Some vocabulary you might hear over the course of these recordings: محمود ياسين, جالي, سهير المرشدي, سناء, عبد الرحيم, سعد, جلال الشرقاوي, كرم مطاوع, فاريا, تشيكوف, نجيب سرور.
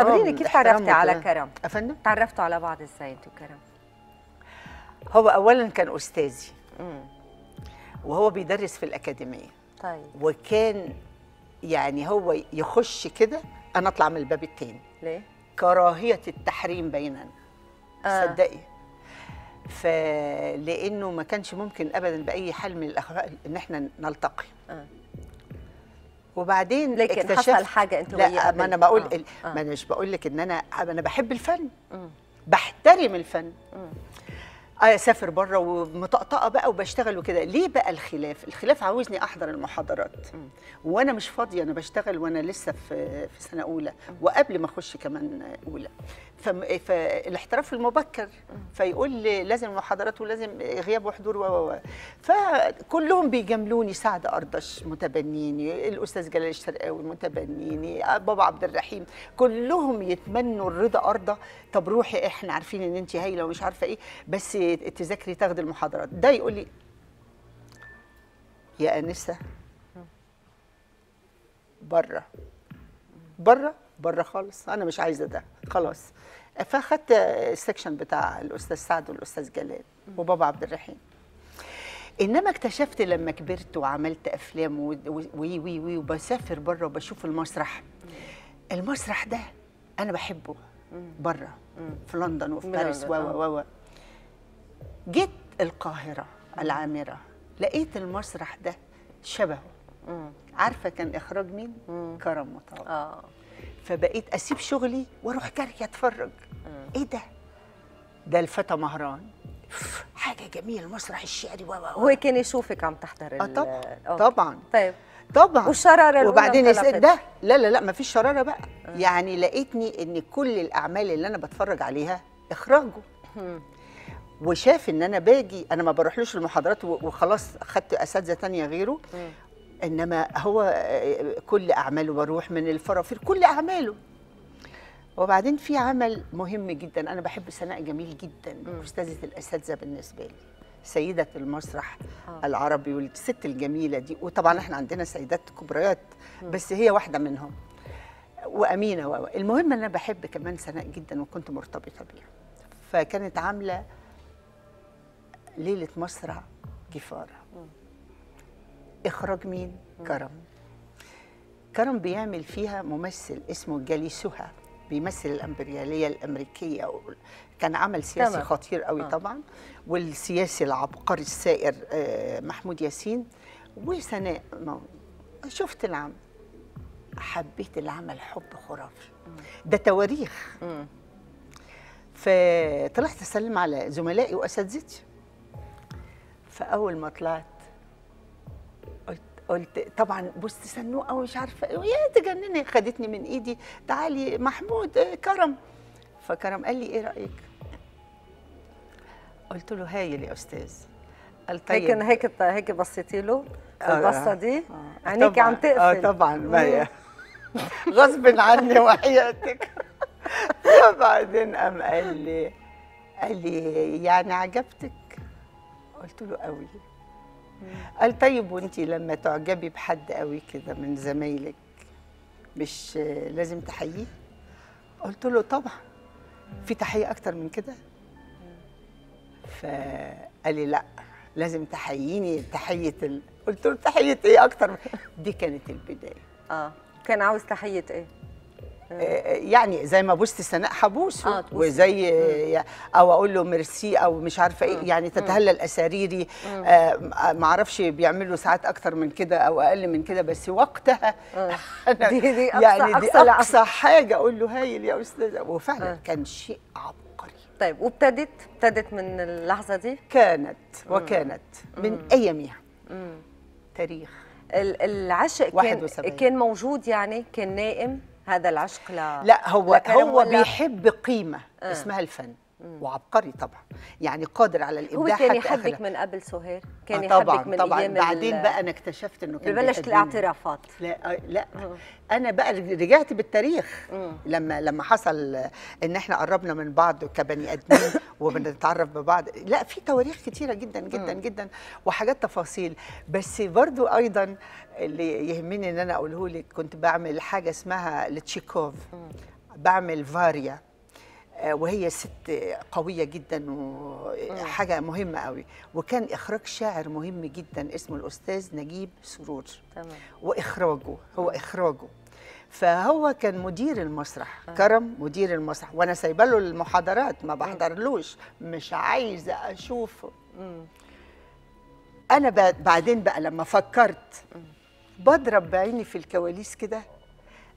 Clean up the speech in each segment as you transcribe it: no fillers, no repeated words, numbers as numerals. خبريني كيف تعرفتي على كرم؟ أفندم؟ تعرفتوا على بعض ازاي انتوا وكرم؟ هو أولاً كان أستاذي وهو بيدرس في الأكاديمية. طيب. وكان يعني هو يخش كده أنا أطلع من الباب التاني. ليه؟ كراهية التحريم بيننا. تصدقي؟ فلأنه ما كانش ممكن أبداً بأي حال من الأخلاق إن احنا نلتقي. وبعدين لكن حصل حاجه انتوا لا ما انا بقول ما انا مش بقول لك ان انا بحب الفن بحترم الفن اسافر بره ومطقطقه بقى وبشتغل وكده. ليه بقى الخلاف عاوزني احضر المحاضرات وانا مش فاضيه، انا بشتغل وانا لسه في سنه اولى وقبل ما اخش كمان اولى، فالاحتراف المبكر فيقول لي لازم محاضرات ولازم غياب وحضور و فكلهم بيجاملوني. سعد أردش متبنيني، الأستاذ جلال الشرقاوي متبنيني، بابا عبد الرحيم، كلهم يتمنوا الرضا أرضى. طب روحي احنا عارفين ان انت هايله ومش عارفه ايه بس تذاكري تاخدي المحاضرات. ده يقول لي يا أنسة بره بره بره خالص، انا مش عايزه ده خلاص. فاخدت السكشن بتاع الاستاذ سعد والاستاذ جلال وبابا عبد الرحيم. انما اكتشفت لما كبرت وعملت افلام وي وبسافر بره وبشوف المسرح ده انا بحبه بره في لندن وفي باريس جيت القاهره العامره لقيت المسرح ده شبهه. عارفه كان اخراج مين؟ كرم مطاوع. فبقيت اسيب شغلي واروح جري اتفرج. ايه ده الفتى مهران، حاجه جميله، المسرح الشعري هو كان يشوفك عم تحضر طبعا. طيب طبعا. والشراره وبعدين ده لا ما فيش شراره بقى. يعني لقيتني ان كل الاعمال اللي انا بتفرج عليها اخراجه وشاف ان انا باجي، انا ما بروحلوش المحاضرات وخلاص خدت اساتذه ثانيه غيره. انما هو كل اعماله بروح من الفرافير كل اعماله. وبعدين في عمل مهم جدا، انا بحب سناء جميل جدا، استاذه الاساتذه بالنسبه لي، سيده المسرح العربي والست الجميله دي. وطبعا احنا عندنا سيدات كبريات بس هي واحده منهم وامينه المهم انا بحب كمان سناء جدا وكنت مرتبطه بيها. فكانت عامله ليله مسرح جفاره. إخراج مين؟ كرم بيعمل فيها ممثل اسمه جالي، بيمثل الإمبريالية الأمريكية. كان عمل سياسي خطير قوي طبعا، والسياسي العبقري السائر محمود ياسين وسناء. شفت العمل، حبيت العمل حب خرافي. ده تواريخ. فطلعت أسلم على زملائي وأساتذتي. فأول ما طلعت قلت طبعا بص سنوءه ومش عارفه يا تجنني، خدتني من ايدي تعالي محمود كرم. فكرم قال لي ايه رايك؟ قلت له هايل يا استاذ. قال طيب. هيك بصيتي له البصه دي؟ عينيكي عم تقفل. طبعا ما غصب عني وحياتك. وبعدين قام قال لي يعني عجبتك؟ قلت له قوي. قال طيب وانتي لما تعجبي بحد قوي كده من زمايلك مش لازم تحييه؟ قلت له طبعا، في تحيه اكتر من كده؟ فقال لي لا لازم تحييني تحيه قلت له تحيه ايه اكتر؟ دي كانت البدايه. كان عاوز تحيه ايه؟ يعني زي ما بوست سناء حبوس وزي او اقول له ميرسي او مش عارفه ايه، يعني تتهلل اساريري. ما اعرفش بيعملوا ساعات اكتر من كده او اقل من كده بس وقتها دي يعني أقصى حاجه اقول له هايل يا استاذ. وفعلا كان شيء عبقري. طيب وابتدت من اللحظه دي وكانت من اياميها تاريخ العشق. كان موجود يعني، كان نائم هذا العشق. لا هو بيحب قيمه اسمها الفن وعبقري طبعا، يعني قادر على الابداع. هو كان يحبك من قبل سهير، كان يحبك من ايام. بعدين بقى انا اكتشفت انه كان ببلشت الاعترافات. لا انا بقى رجعت بالتاريخ لما حصل ان احنا قربنا من بعض كبني ادمين وبنتعرف ببعض. لا في تواريخ كتيره جدا جدا جدا وحاجات تفاصيل. بس برضو ايضا اللي يهمني ان انا اقوله لك، كنت بعمل حاجه اسمها لتشيكوف بعمل فاريا وهي ست قوية جدا وحاجة مهمة قوي، وكان إخراج شاعر مهم جدا اسمه الأستاذ نجيب سرور. تمام. وإخراجه هو إخراجه، فهو كان مدير المسرح. كرم مدير المسرح، وأنا سايبه له المحاضرات ما بحضرلوش، مش عايزة أشوفه. أنا بعدين بقى لما فكرت بضرب بعيني في الكواليس كده،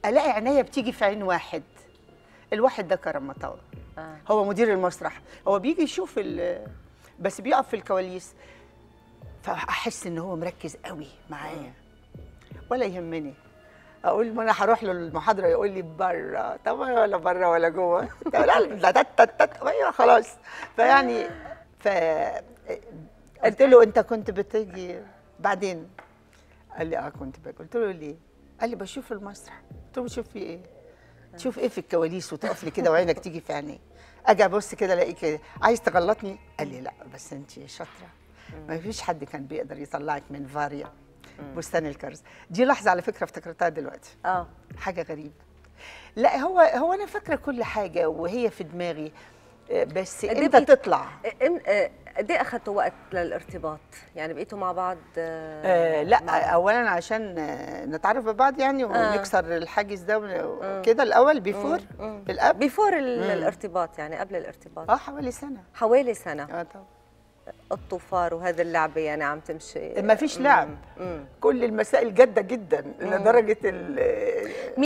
ألاقي عينيا بتيجي في عين واحد. الواحد ده كرم مطاوع. هو مدير المسرح، هو بيجي يشوف بس بيقف في الكواليس، فأحس إن هو مركز قوي معايا ولا يهمني. أقول ما أنا هروح له المحاضرة يقول لي بره، طب ولا بره ولا جوه، أيوه خلاص. فيعني قلت له أنت كنت بتيجي بعدين؟ قال لي أه كنت باجي. قلت له ليه؟ قال لي بشوف المسرح. قلت له بشوف فيه إيه؟ تشوف ايه في الكواليس وتقف لي كده وعينك تيجي في عينيه. اجي ابص كده الاقي كده، عايز تغلطني؟ قال لي لا بس انت شاطره، ما فيش حد كان بيقدر يطلعك من فاريا بستان الكرز. دي لحظه على فكره افتكرتها دلوقتي، حاجه غريبه. لا هو انا فاكره كل حاجه وهي في دماغي، بس امتى تطلع؟ قد ايه اخذتوا وقت للارتباط؟ يعني بقيتوا مع بعض؟ لا مع بعض. اولا عشان نتعرف ببعض يعني ونكسر الحاجز ده كده الاول بيفور الاب بيفور الارتباط، يعني قبل الارتباط حوالي سنه. حوالي سنه طبعا. الطفار وهذا اللعبه يعني عم تمشي، ما فيش لعب. كل المسائل جاده جدا لدرجه